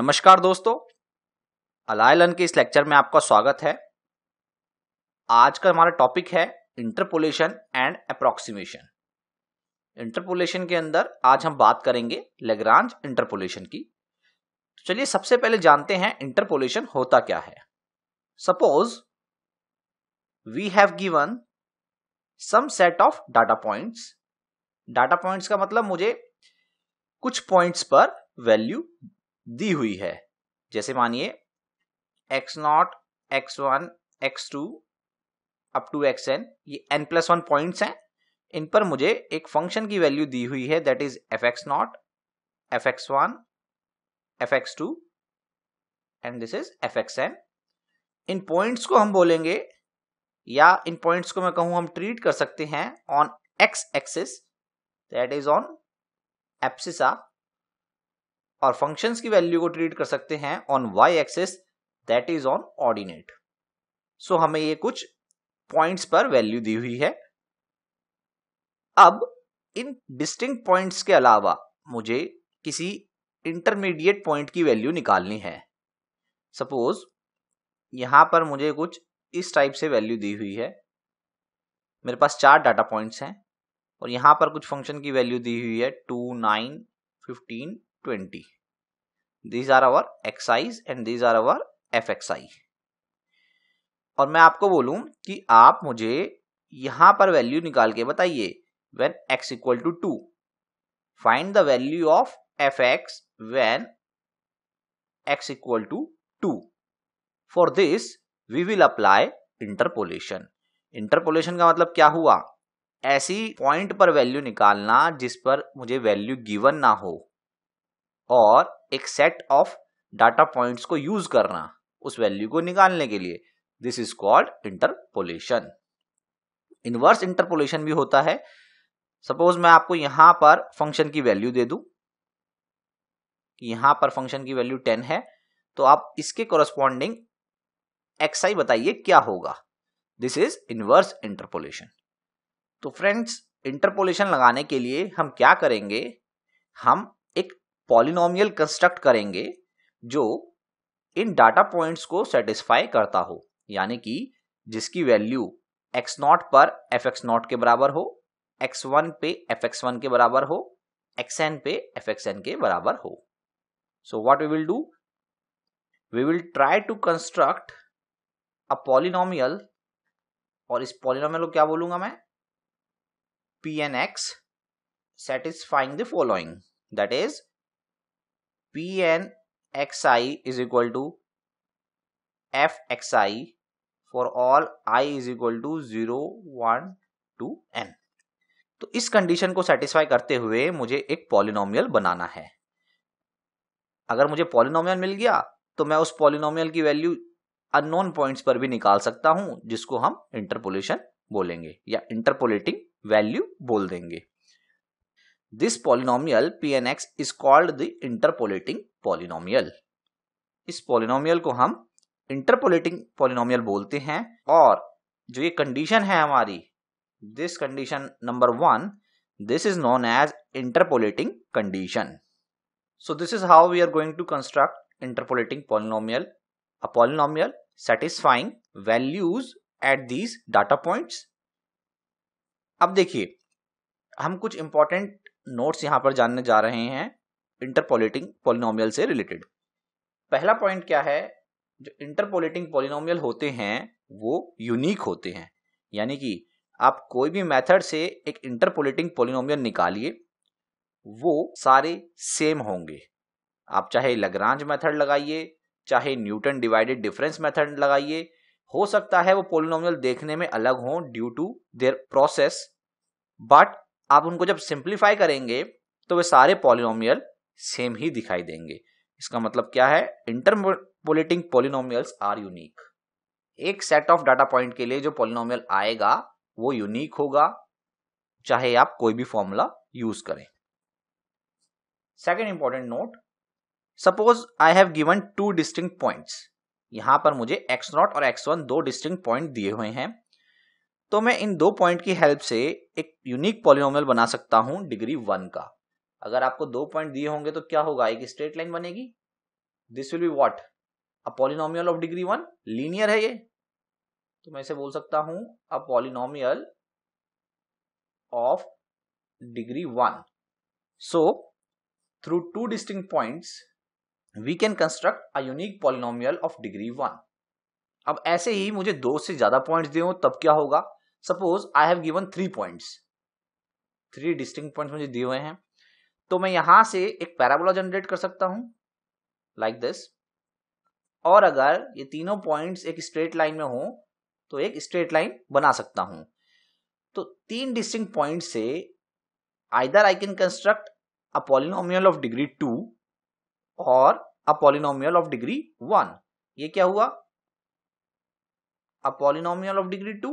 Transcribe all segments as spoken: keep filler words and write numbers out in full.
नमस्कार दोस्तों, AllyLearn के इस लेक्चर में आपका स्वागत है। आज का हमारा टॉपिक है इंटरपोलेशन एंड अप्रॉक्सीमेशन। इंटरपोलेशन के अंदर आज हम बात करेंगे लैग्रांज इंटरपोलेशन की। तो चलिए सबसे पहले जानते हैं इंटरपोलेशन होता क्या है। Suppose we have given some set of data points. Data points का मतलब मुझे कुछ पॉइंट्स पर वैल्यू दी हुई है। जैसे मानिए x zero, x one, x two, up to x n, ये एन प्लस वन पॉइंट्स हैं। इन पर मुझे एक फंक्शन की वैल्यू दी हुई है, that is f x zero, f x one, f x two and this is f x n. इन पॉइंट्स को हम बोलेंगे, या इन पॉइंट्स को मैं कहूँ हम ट्रीट कर सकते हैं on x axis, that is on abscissa, और फंक्शंस की वैल्यू को ट्रीट कर सकते हैं on y axis, that is on ordinate. So हमें ये कुछ पॉइंट्स पर वैल्यू दी हुई है। अब इन डिस्टिंक्ट पॉइंट्स के अलावा मुझे किसी इंटरमीडिएट पॉइंट की वैल्यू निकालनी है। सपोज यहां पर मुझे कुछ इस टाइप से वैल्यू दी हुई है। मेरे पास चार डाटा पॉइंट्स हैं और यहां पर कुछ फंक्शन की वैल्यू दी हुई है two, nine, fifteen, twenty. These are our xi's and these are our fxi. और मैं आपको बोलूं कि आप मुझे यहां पर वैल्यू निकाल के बताइए when x equal to two. Find the value of fx when x equal to two. For this we will apply interpolation. Interpolation का मतलब क्या हुआ? ऐसी पॉइंट पर वैल्यू निकालना जिस पर मुझे वैल्यू गिवन ना हो, और एक सेट ऑफ डाटा पॉइंट्स को यूज करना उस वैल्यू को निकालने के लिए। This is called interpolation. Inverse interpolation भी होता है। सपोज मैं आपको यहां पर फंक्शन की वैल्यू दे दूं, यहां पर फंक्शन की वैल्यू टेन है, तो आप इसके कॉरस्पॉन्डिंग xi बताइए क्या होगा। This is inverse interpolation. तो फ्रेंड्स, इंटरपोलेशन लगाने के लिए हम क्या करेंगे, हम एक पॉलिनोमियल कंस्ट्रक्ट करेंगे जो इन डाटा पॉइंट्स को सेटिस्फाई करता हो, यानी कि जिसकी वैल्यू एक्स ज़ीरो पर एफ एक्स ज़ीरो के बराबर हो, एक्स वन पे एफ एक्स वन के बराबर हो, एक्स एन पे एफ एक्स एन के बराबर हो। So what we will do, we will try to construct a polynomial, और इस पॉलिनोमियल को क्या बोलूंगा मैं, p n x satisfying the following, that is Pn xi is equal to f xi for all i is equal to zero, one, two, n. तो इस condition को satisfy करते हुए मुझे एक पॉलिनोमियल बनाना है। अगर मुझे पॉलिनोमियल मिल गया तो मैं उस पॉलिनोमियल की वैल्यू अननोन पॉइंट्स पर भी निकाल सकता हूं, जिसको हम इंटरपोलेशन बोलेंगे या इंटरपोलेटिंग वैल्यू बोल देंगे। This polynomial Pnx is called the interpolating polynomial. इस polynomial को हम interpolating polynomial बोलते हैं, और जो ये condition है हमारी, this condition number one, this is known as interpolating condition. So this is how we are going to construct interpolating polynomial, a polynomial satisfying values at these data points. अब देखिए हम कुछ इंपॉर्टेंट नोट्स यहां पर जानने जा रहे हैं इंटरपोलेटिंग पॉलिनोमियल से रिलेटेड। पहला पॉइंट क्या है, जो इंटरपोलेटिंग पॉलिनोमियल होते हैं वो यूनिक होते हैं, यानी कि आप कोई भी मेथड से एक इंटरपोलेटिंग पॉलिनोमियल निकालिए वो सारे सेम होंगे। आप चाहे लैग्रांज मेथड लगाइए, चाहे न्यूटन डिवाइडेड डिफरेंस मेथड लगाइए, हो सकता है वो पॉलिनोमियल देखने में अलग हों due to their process, but आप उनको जब सिंप्लीफाई करेंगे तो वे सारे पॉलिनोमियल सेम ही दिखाई देंगे। इसका मतलब क्या है, इंटरपोलेटिंग पॉलिनोमियल्स आर यूनिक। एक सेट ऑफ डाटा पॉइंट के लिए जो पॉलिनोमियल आएगा वो यूनिक होगा, चाहे आप कोई भी फॉर्मूला यूज करें। Second important note, suppose I have given two distinct points. यहां पर मुझे एक्स ज़ीरो और एक्स वन दो डिस्टिंक्ट पॉइंट दिए हुए हैं, तो मैं इन दो पॉइंट की हेल्प से एक यूनिक पॉलिनोमियल बना सकता हूं डिग्री वन का। अगर आपको दो पॉइंट दिए होंगे तो क्या होगा, एक स्ट्रेट लाइन बनेगी this will be what, a polynomial of degree one, linear है ये, तो मैं इसे बोल सकता हूं a polynomial of degree one. So through two distinct points we can construct a unique polynomial of degree one. अब ऐसे ही मुझे दो से ज्यादा पॉइंट्स दे हो तब क्या होगा. Suppose I have given three points, three distinct points मुझे दिए हुए हैं, तो मैं यहां से एक पैराबोला जनरेट कर सकता हूं लाइक दिस. और अगर ये तीनों पॉइंट्स एक स्ट्रेट लाइन में हो तो एक स्ट्रेट लाइन बना सकता हूं. तो तीन डिस्टिंक्ट पॉइंट से either I can construct a polynomial of degree two और a polynomial of degree one. ये क्या हुआ, a polynomial of degree two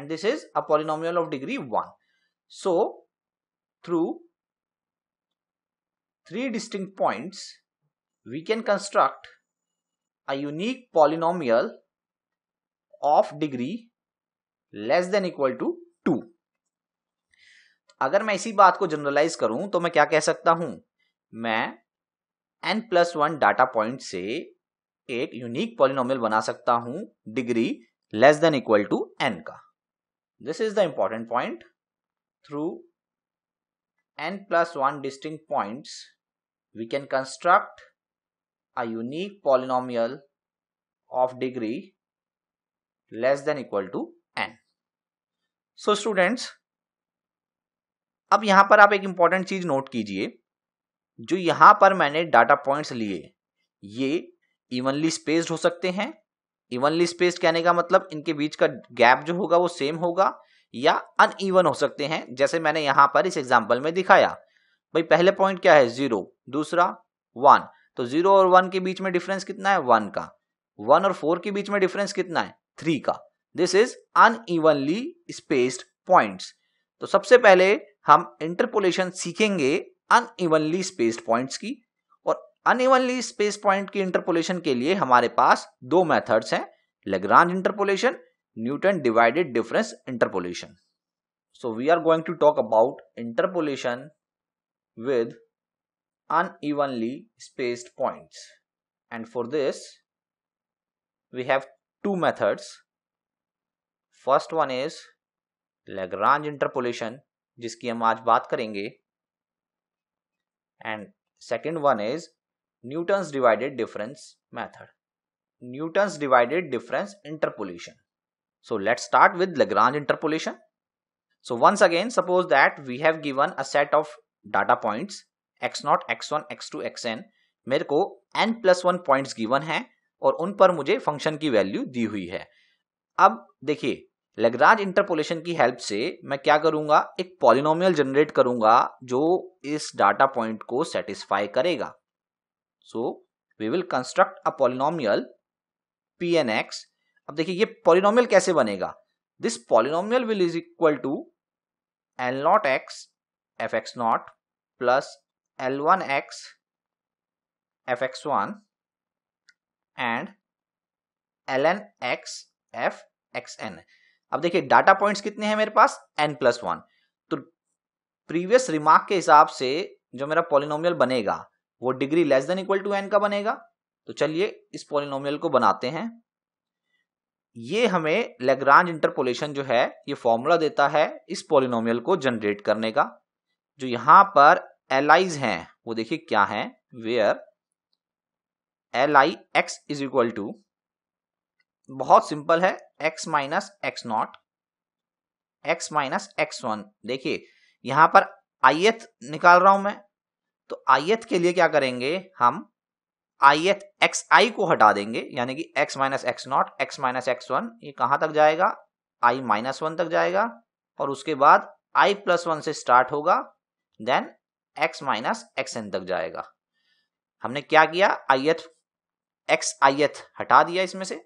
and this is a polynomial of degree one. So through three distinct points we can construct a unique polynomial of degree less than equal to two. अगर मैं इसी बात को generalise करूं तो मैं क्या कह सकता हूं, मैं n plus one data point से एक यूनिक पॉलिनोमियल बना सकता हूं degree less than equal to n का. This is the important point. Through n plus one distinct points we can construct a unique polynomial of degree less than equal to n. So students, अब यहां पर आप एक important चीज note कीजिए, जो यहां पर मैंने डाटा पॉइंट्स लिए ये इवनली स्पेस्ड हो सकते हैं. इवनली स्पेस्ड कहने का मतलब इनके बीच का गैप जो होगा वो सेम होगा, या अनइवन हो सकते हैं जैसे मैंने यहां पर इस एग्जांपल में दिखाया. भाई पहले पॉइंट क्या है, जीरो, दूसरा वन, तो जीरो और वन के बीच में डिफरेंस कितना है, वन का. वन और फोर के बीच में डिफरेंस कितना है, थ्री का. This is unevenly spaced points. तो सबसे पहले हम इंटरपोलेशन सीखेंगे अनइवनली स्पेस्ड पॉइंट्स की. अनइवनली स्पेस पॉइंट की इंटरपोलेशन के लिए हमारे पास दो मेथड्स हैं, Lagrange interpolation, Newton divided difference interpolation. So we are going to talk about interpolation with unevenly spaced points and for this we have two methods. First one is Lagrange interpolation जिसकी हम आज बात करेंगे, and second one is Newton's divided difference method, Newton's divided difference interpolation. So let's start with Lagrange interpolation. So once again, suppose that we have given a set of data points x naught, x one, x two, xn. मेरे को n plus one points given है और उन पर मुझे function की value दी हुई है. अब देखिए लैग्रांज इंटरपोलेशन की हेल्प से मैं क्या करूंगा, एक पॉलिनोमियल जनरेट करूंगा जो इस डाटा पॉइंट को सेटिस्फाई करेगा. So we will construct a polynomial p and x. अब देखिए ये polynomial कैसे बनेगा. This polynomial will is equal to l naught x f x naught plus l one x f x one and l n x f x n. अब देखिए data points कितने हैं मेरे पास, n प्लस वन. तो previous remark के हिसाब से जो मेरा पॉलिनोमियल बनेगा वो degree less than equal to n का बनेगा. तो चलिए इस पॉलिनोमियल को बनाते हैं. ये हमें लैग्रांज इंटरपोलेशन जो है ये फॉर्मूला देता है इस पॉलिनोमियल को जनरेट करने का. जो यहां पर एलाइज हैं वो देखिए क्या है, where L I x is equal to, बहुत सिंपल है, x minus x not, x minus x one. देखिए यहां पर ith निकाल रहा हूं मैं, तो ith के लिए क्या करेंगे हम, ith xi को हटा देंगे, यानी कि x minus x not, x minus x one, ये कहां तक जाएगा, i माइनस वन तक जाएगा और उसके बाद i प्लस वन से स्टार्ट होगा, then x minus x n तक जाएगा. हमने क्या किया, ith x ith हटा दिया इसमें से.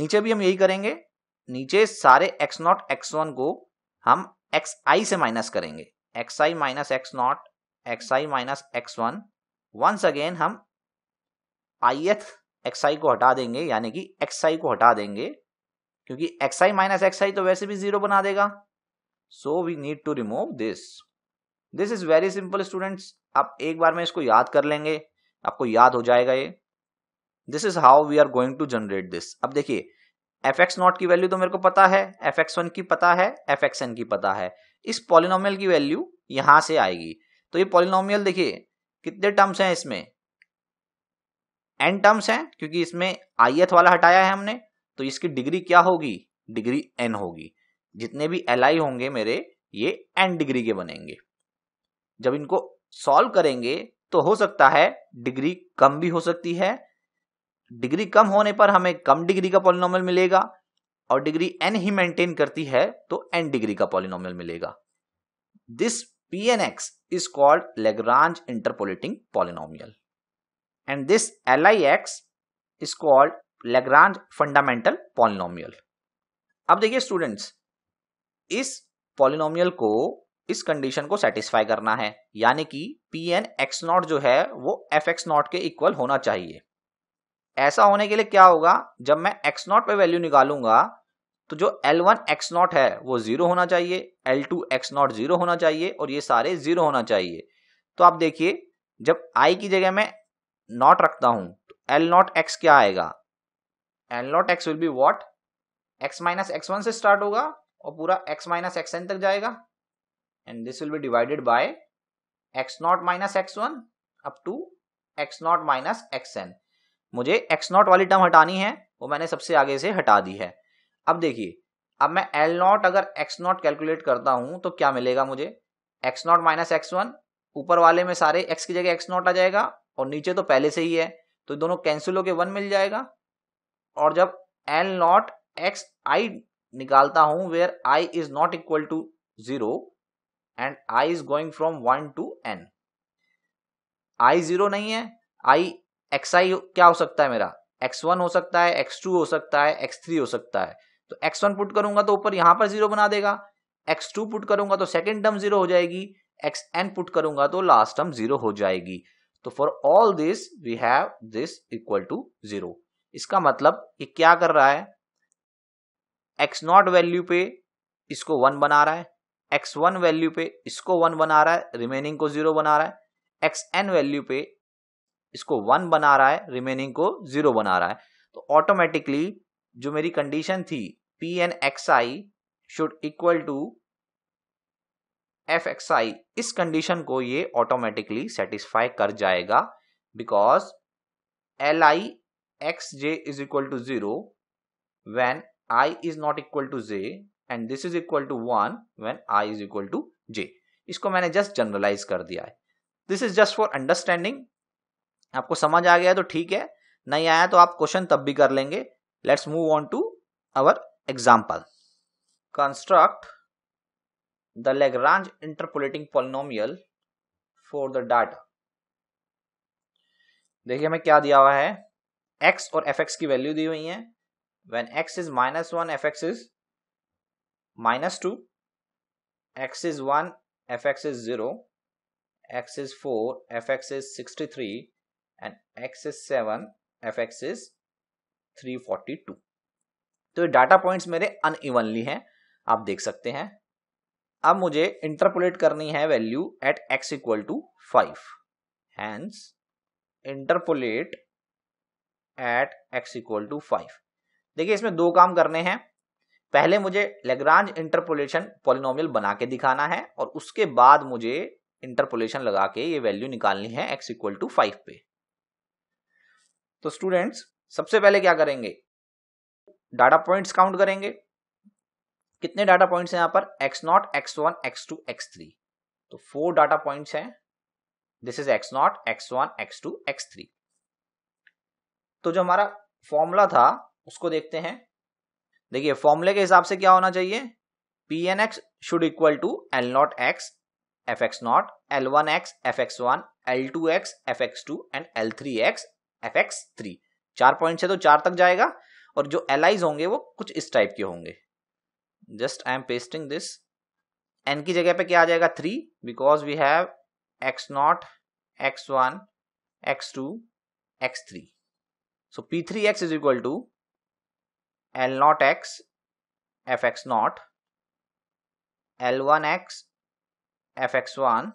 नीचे भी हम यही करेंगे, नीचे सारे x नॉट एक्स वन को हम xi से माइनस करेंगे, xi minus x not, xi minus x one. Once again हम ith xi को हटा देंगे, यानी कि xi को हटा देंगे क्योंकि xi माइनस एक्स आई तो वैसे भी जीरो बना देगा. So we need to remove this. This is very simple students, आप एक बार में इसको याद कर लेंगे, आपको याद हो जाएगा ये। This is how we are going to generate this. अब देखिए एफ एक्स नॉट की वैल्यू तो मेरे को पता है, एफ एक्स वन की पता है, एफ एक्स एन की पता है, इस पॉलिनोमियल की वैल्यू यहां से आएगी। तो ये पॉलिनोमियल देखिए कितने टर्म्स हैं इसमें, एन टर्म्स हैं क्योंकि इसमें आईएथ वाला हटाया है हमने, तो इसकी डिग्री क्या होगी, डिग्री एन होगी। जितने भी एल आई होंगे मेरे ये एन डिग्री के बनेंगे। जब इनको सॉल्व करेंगे तो हो सकता है डिग्री कम भी हो सकती है, डिग्री कम होने पर हमें कम डिग्री का पॉलिनोमियल मिलेगा, और डिग्री एन ही मेंटेन करती है तो एन डिग्री का पॉलिनोमियल मिलेगा। This p n x is called Lagrange interpolating polynomial and this L I X is called Lagrange fundamental polynomial। अब देखिए स्टूडेंट्स, इस पॉलिनोमियल को इस कंडीशन को सेटिस्फाई करना है, यानी कि पी एन एक्स नॉट जो है वो एफ एक्स नॉट के इक्वल होना चाहिए। ऐसा होने के लिए क्या होगा, जब मैं एक्स नॉट पे वैल्यू निकालूंगा तो जो एल वन एक्स नॉट है वो जीरो होना चाहिए, l two x naught zero होना चाहिए, और ये सारे जीरो होना चाहिए। तो आप देखिए जब आई की जगह में नॉट रखता हूं तो एल नॉट एक्स क्या आएगा, l naught x will be what, x minus x one से स्टार्ट होगा और पूरा एक्स माइनस एक्स एन तक जाएगा, and this will be divided by x naught minus x one up to x naught minus x n. मुझे x naught वाली term हटानी है, वो मैंने सबसे आगे से हटा दी है। अब देखिए अब मैं एल नॉट अगर एक्स नॉट कैलकुलेट करता हूं तो क्या मिलेगा मुझे, x naught minus x one, ऊपर वाले में सारे एक्स की जगह एक्स नॉट आ जाएगा और नीचे तो पहले से ही है, तो दोनों कैंसिल होके वन मिल जाएगा। और जब एल नॉट एक्स आई निकालता हूं where i is not equal to zero and i is going from one to n, i zero नहीं है, आई एक्स आई क्या हो सकता है मेरा, एक्स वन हो सकता है, एक्स टू हो सकता है, एक्स थ्री हो सकता है। तो एक्स वन पुट करूंगा तो ऊपर यहां पर जीरो बना देगा, एक्स टू पुट करूंगा तो सेकेंड टर्म जीरो हो जाएगी, एक्स एन पुट करूंगा तो लास्ट टर्म जीरो हो जाएगी। तो for all this we have this equal to zero. इसका मतलब ये क्या कर रहा है, एक्स नॉट वैल्यू पे इसको वन बना रहा है, एक्स वन वैल्यू पे इसको वन बना रहा है, रिमेनिंग को जीरो बना रहा है, एक्स एन वैल्यू पे इसको वन बना रहा है, रिमेनिंग को जीरो बना रहा है। तो ऑटोमेटिकली जो मेरी कंडीशन थी p n x i should equal to f x i, इस कंडीशन को ये ऑटोमेटिकली सेटिस्फाई कर जाएगा, because l I x j is equal to zero when i is not equal to j and this is equal to one when i is equal to j. इसको मैंने just generalize कर दिया है। This is just for understanding. आपको समझ आ गया तो ठीक है, नहीं आया तो आप क्वेश्चन तब भी कर लेंगे। Let's move on to our example. Construct the Lagrange interpolating polynomial for the data। देखिए हमें क्या दिया हुआ है, x और एफ एक्स की वैल्यू दी हुई है। when x is minus one f x is minus two, x is one f x is zero, x is four f x is sixty three and x is seven f x is three forty two. तो ये data points मेरे unevenly हैं, आप देख सकते हैं। अब मुझे इंटरपोलेट करनी है value at x equal to five, hence interpolate at x equal to five. देखिए इसमें दो काम करने हैं, पहले मुझे लैग्रांज इंटरपोलेशन पॉलिनोमियल बना के दिखाना है और उसके बाद मुझे इंटरपोलेशन लगा के ये वैल्यू निकालनी है x इक्वल टू फाइव पे। तो स्टूडेंट्स सबसे पहले क्या करेंगे, डाटा पॉइंट्स काउंट करेंगे। कितने डाटा पॉइंट्स हैं यहाँ पर, x not, x one, x two, x three, तो फोर डाटा पॉइंट्स हैं। This is x not, x one, x two, x three. तो जो हमारा फॉर्मूला था उसको देखते हैं। देखिए फॉर्मूले के हिसाब से क्या होना चाहिए, p n x should equal to l naught x f x naught l one x f x one l two x f x two and l three x f x three. चार point है तो चार तक जाएगा, और जो L eyes होंगे वो कुछ इस टाइप के होंगे। Just I am pasting this. N की जगह पे क्या आ जाएगा, three, because we have x not x one x two x three. So p three x is equal to l naught x f x naught l one x f x one,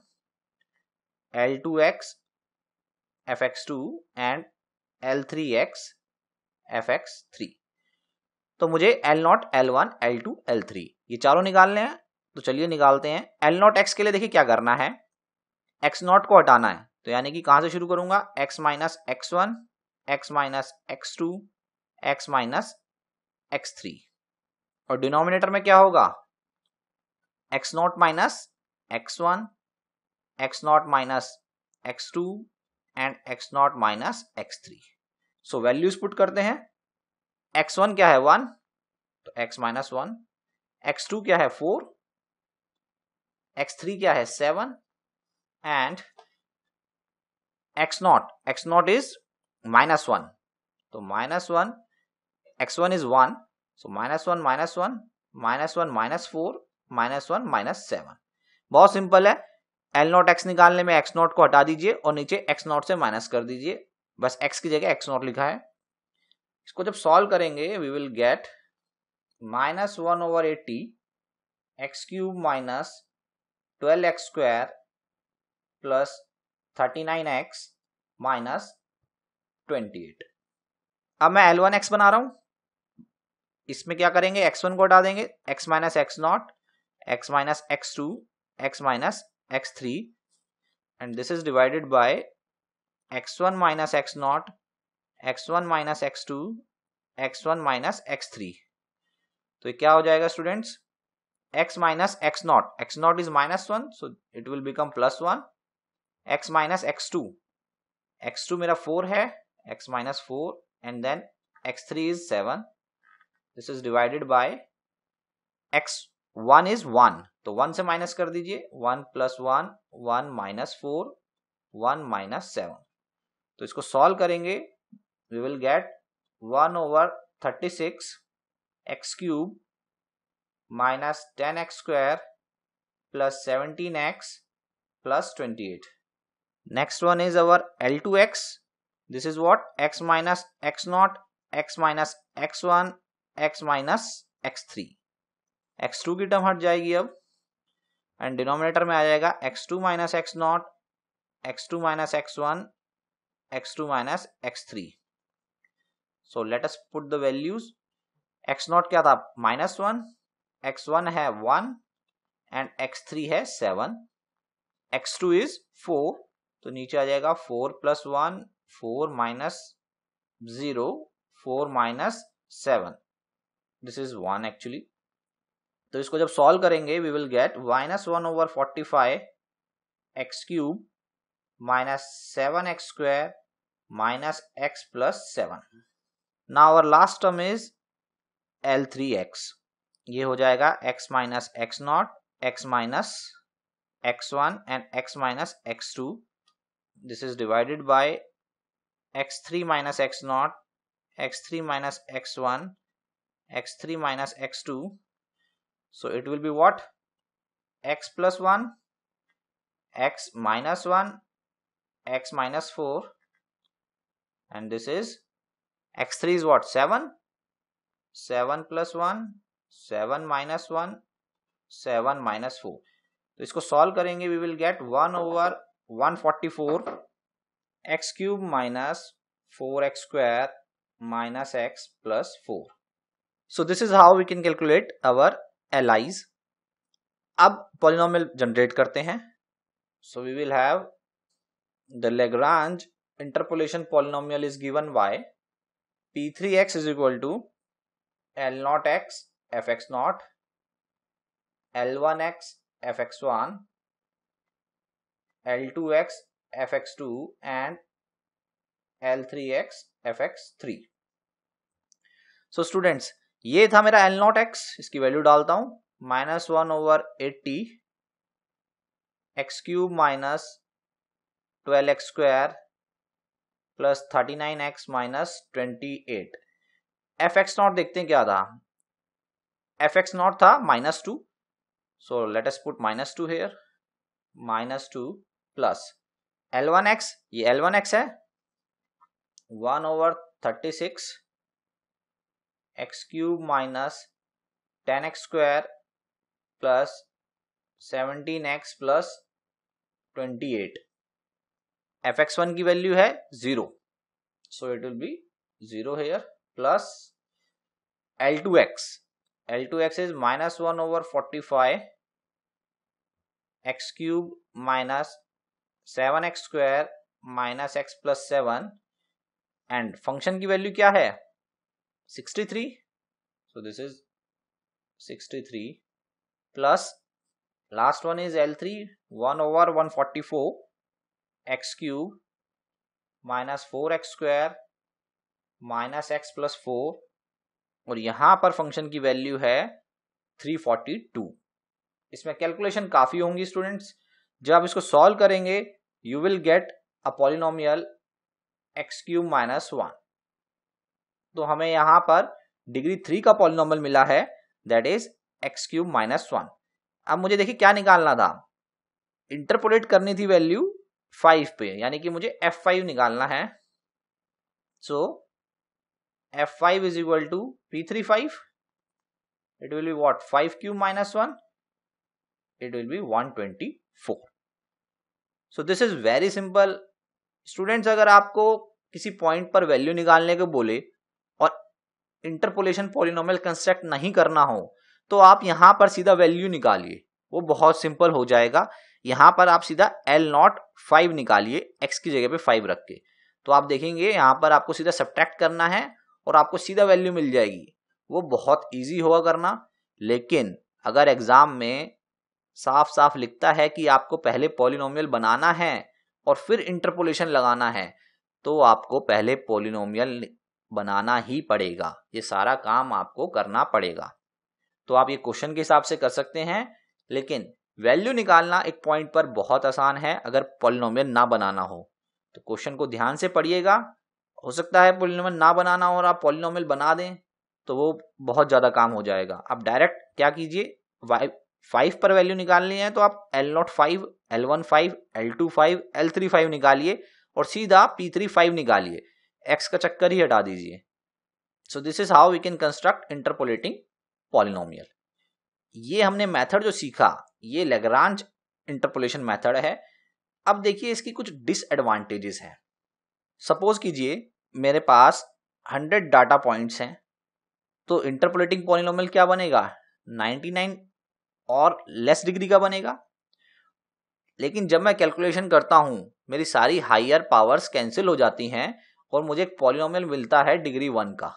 l two x, f x two and l three x, f x three. तो मुझे l naught, l one, l two, l three ये चारों निकालने हैं। तो चलिए निकालते हैं। l naught x के लिए देखिए क्या करना है, x naught को हटाना है। तो यानी कि कहाँ से शुरू करूंगा, x minus x one, x minus x two, x minus x three, और डिनोमिनेटर में क्या होगा, x naught minus x one, x naught minus x two and x naught minus x three। So values put करते हैं। X one क्या है one, तो x minus one, x two क्या है फोर, एक्स थ्री क्या है seven and x naught, x naught is minus one, तो minus one, x one is one, so minus one minus one minus one minus four minus one minus seven. बहुत simple है, l naught x निकालने में x naught को हटा दीजिए और नीचे एक्स naught से माइनस कर दीजिए, बस x की जगह एक्स naught लिखा है। इसको जब सॉल्व करेंगे we will get minus one over eighty x cube minus twelve x square plus thirty nine x minus twenty eight. अब मैं एल वन एक्स बना रहा हूं, इसमें क्या करेंगे, एक्स वन को हटा देंगे, x minus x not, x minus x two, x minus x three and this is divided by x one minus x not, x one minus x two, x one minus x three. तो ये क्या हो जाएगा students, x minus x naught, x naught is minus one so it will become plus one, x minus x two, x two मेरा four है, x minus four and then x three is seven, this is divided by x one is one, तो one से minus कर दीजिए, one plus one, one minus four, one minus seven. तो इसको solve करेंगे we will get one over thirty six x cube minus ten x square plus seventeen x plus twenty eight. Next one is our l two x. This is what, x minus x naught, x minus x one, x minus x three. x two की term हट जाएगी अब and denominator में आ जाएगा x two minus x naught, x two minus x one, x two minus x three. So let us put the values. X naught क्या था minus one, x one है वन एंड एक्स थ्री है seven, x two is four, तो नीचे आ जाएगा four plus one, four minus zero, four minus seven, this is one actually. तो इसको जब सॉल्व करेंगे we will get minus one over forty five x cube minus seven x square minus x plus seven. Now our last term is l three x. ये हो जाएगा x minus x not, x minus x one and x minus x two, this is divided by x three minus x not, x three minus x one, x three minus x two, so it will be what, x plus one, x minus one, x minus four and this is x three is what, seven, seven plus one, seven minus one, seven minus four. तो इसको solve करेंगे we will get one over one forty four x cube minus four x square minus x plus four. So this is how we can calculate our allies. अब polynomial generate करते हैं. So we will have the Lagrange interpolation polynomial is given by p three x is equal to l naught x f x naught, l one x f x one, l two x f x two and l three x f x three. So students, ये था मेरा l naught x, इसकी value डालता हूँ, minus one over eighty x cube minus twelve x square plus thirty nine x minus twenty eight. F x naught देखते हैं क्या था, एफ एक्स नॉट था minus two, so let us put minus two here, minus two plus l one x, ये l one x है, one over thirty six x cube minus ten x square plus seventeen x plus twenty eight. f(x one) की value है zero, so it will be zero here, plus l two x. l two x is minus one over forty five x cube minus seven x square minus x plus seven. And function की value क्या है? Sixty three. So this is sixty three plus last one is l three one over one forty four x cube minus four x square minus x plus four. और यहाँ पर function की value है three forty two. इसमें calculation काफी होंगी students. जब आप इसको सॉल्व करेंगे you will get a polynomial x cube minus one. तो हमें यहाँ पर डिग्री थ्री का पॉलिनोमियल मिला है, that is x cube minus one. अब मुझे देखिए क्या निकालना था, इंटरपोलेट करनी थी वैल्यू फाइव पे, यानी कि मुझे एफ फाइव निकालना है. So f five is equal to p three five, it will be what, five cube minus one, it will be one twenty four. so this is very simple students. अगर आपको किसी point पर value निकालने को बोले और interpolation polynomial construct नहीं करना हो तो आप यहां पर सीधा वैल्यू निकालिए, वो बहुत सिंपल हो जाएगा. यहां पर आप सीधा एल नॉट फाइव निकालिए, एक्स की जगह पे फाइव रख के. तो आप देखेंगे यहां पर आपको सीधा सब्ट्रैक्ट करना है और आपको सीधा वैल्यू मिल जाएगी. वो बहुत ईजी होगा करना. लेकिन अगर एग्जाम में साफ साफ लिखता है कि आपको पहले पॉलिनोमियल बनाना है और फिर इंटरपोलेशन लगाना है, तो आपको पहले पॉलिनोमियल बनाना ही पड़ेगा. ये सारा काम आपको करना पड़ेगा. तो आप ये क्वेश्चन के हिसाब से कर सकते हैं, लेकिन वैल्यू निकालना एक पॉइंट पर बहुत आसान है अगर पॉलिनोमियल ना बनाना हो. तो क्वेश्चन को ध्यान से पढ़िएगा. हो सकता है पॉलिनोमियल ना बनाना हो और आप पॉलिनोमियल बना दें, तो वो बहुत ज़्यादा काम हो जाएगा. आप डायरेक्ट क्या कीजिए, वाई फाइव पर वैल्यू निकालनी है तो आप L not five, L one five, L two five, L three five निकालिए और सीधा पी थ्री फाइव निकालिए, एक्स का चक्कर ही हटा दीजिए. So this is how we can construct interpolating polynomial. ये हमने मेथड जो सीखा ये लैग्रांज इंटरपोलेशन मेथड है. अब देखिए इसकी कुछ डिसएडवांटेजेस हैं. सपोज कीजिए मेरे पास हंड्रेड डाटा पॉइंट्स हैं, तो इंटरपोलेटिंग पॉलिनोमियल क्या बनेगा, नाइन्टी नाइन और लेस डिग्री का बनेगा. लेकिन जब मैं कैलकुलेशन करता हूं मेरी सारी हायर पावर्स कैंसिल हो जाती हैं और मुझे एक पॉलिनोमियल मिलता है डिग्री वन का,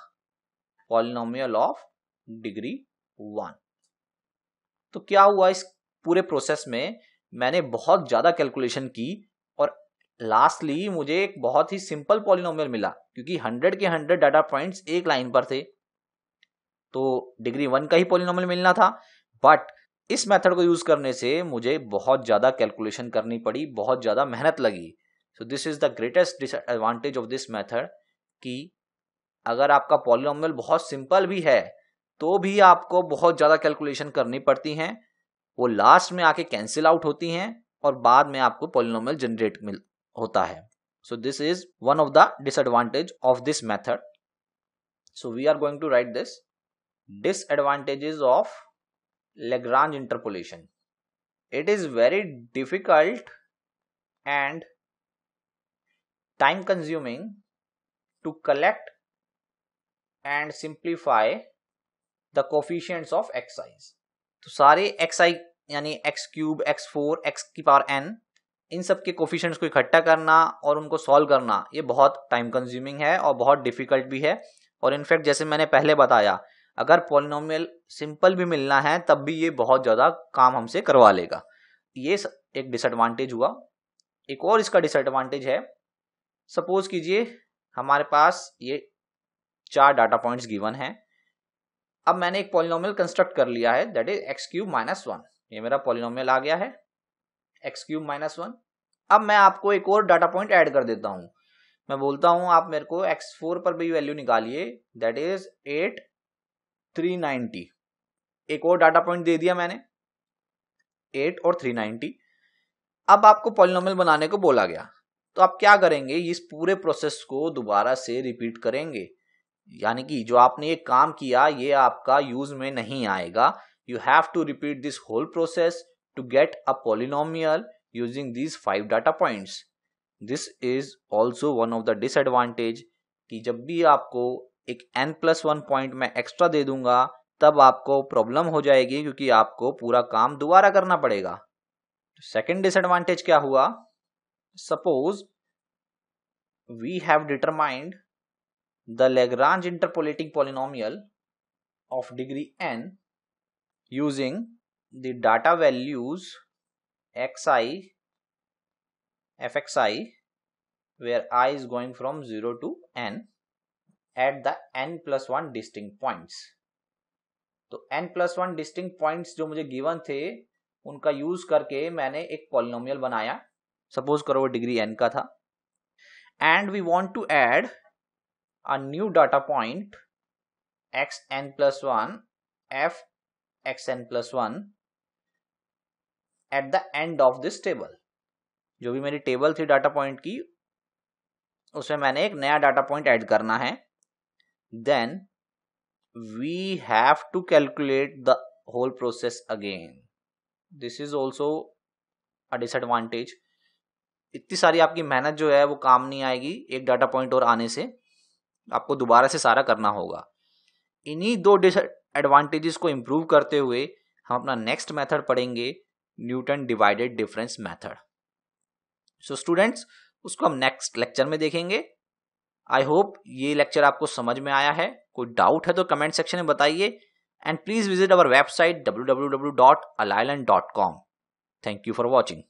पॉलिनोमियल ऑफ डिग्री वन. तो क्या हुआ, इस पूरे प्रोसेस में मैंने बहुत ज्यादा कैलकुलेशन की और लास्टली मुझे एक बहुत ही सिंपल पॉलिनोमियल मिला, क्योंकि हंड्रेड के हंड्रेड डाटा पॉइंट्स एक लाइन पर थे तो डिग्री वन का ही पॉलिनोमियल मिलना था. बट इस मेथड को यूज करने से मुझे बहुत ज्यादा कैलकुलेशन करनी पड़ी, बहुत ज्यादा मेहनत लगी. So this is the greatest disadvantage of this method, कि अगर आपका पॉलिनोमियल बहुत सिंपल भी है तो भी आपको बहुत ज्यादा कैलकुलेशन करनी पड़ती हैं, वो लास्ट में आके कैंसिल आउट होती हैं और बाद में आपको पॉलिनोमियल जनरेट मिल होता है. So this is one of the disadvantage of this method. So we are going to write this disadvantages of Lagrange interpolation. It is very difficult and time consuming to collect and simplify the coefficients of xi's. तो सारे xi यानी x cube, x four, x की power n, इन सब के coefficients को इकट्ठा करना और उनको सॉल्व करना ये बहुत टाइम कंज्यूमिंग है और बहुत डिफिकल्ट भी है. और इनफैक्ट जैसे मैंने पहले बताया, अगर पॉलिनोमियल सिंपल भी मिलना है तब भी ये बहुत ज़्यादा काम हमसे करवा लेगा. ये एक डिसएडवांटेज हुआ. एक और इसका डिसएडवांटेज है, सपोज कीजिए हमारे पास ये चार डाटा पॉइंट्स गिवन हैं. अब मैंने एक पॉलिनोमियल कंस्ट्रक्ट कर लिया है, that is x cube minus one. ये मेरा पॉलिनोमियल आ गया है एक्स क्यूब माइनस वन. अब मैं आपको एक और डाटा पॉइंट ऐड कर देता हूँ. मैं बोलता हूँ आप मेरे को एक्स फोर पर भी वैल्यू निकालिए, that is at three ninety. एक और डाटा पॉइंट दे दिया मैंने, एट और थ्री नाइन्टी. अब आपको पॉलिनोमियल बनाने को बोला गया, तो आप क्या करेंगे, इस पूरे प्रोसेस को दोबारा से रिपीट करेंगे. यानी कि जो आपने ये काम किया ये आपका यूज में नहीं आएगा. You have to repeat this whole process to get a polynomial using these five data points. This is also one of the disadvantage कि जब भी आपको एक एन प्लस वन पॉइंट में एक्स्ट्रा दे दूंगा तब आपको प्रॉब्लम हो जाएगी क्योंकि आपको पूरा काम दोबारा करना पड़ेगा. सेकेंड डिसएडवांटेज क्या हुआ, suppose we have determined the Lagrange interpolating polynomial of degree N using the data values X I F x I where I is going from zero to n at the n plus one distinct points. तो n plus one distinct points जो मुझे given थे उनका use करके मैंने एक polynomial बनाया. Suppose करो वो degree n का था and we want to add a new data point x n plus one f x n plus one at the end of this table. जो भी मेरी table थी data point की उसमें मैंने एक नया डाटा पॉइंट ऐड करना है. Then we have to calculate the whole process again. This is also a disadvantage. इतनी सारी आपकी मेहनत जो है वो काम नहीं आएगी एक डाटा पॉइंट और आने से, आपको दोबारा से सारा करना होगा. इन्हीं दो डिसएडवांटेजेस को इम्प्रूव करते हुए हम अपना नेक्स्ट मेथड पढ़ेंगे, Newton divided difference method. So students उसको हम नेक्स्ट लेक्चर में देखेंगे. आई होप ये लेक्चर आपको समझ में आया है. कोई डाउट है तो कमेंट सेक्शन में बताइए and please visit our website W W W dot allylearn dot com. Thank you for watching.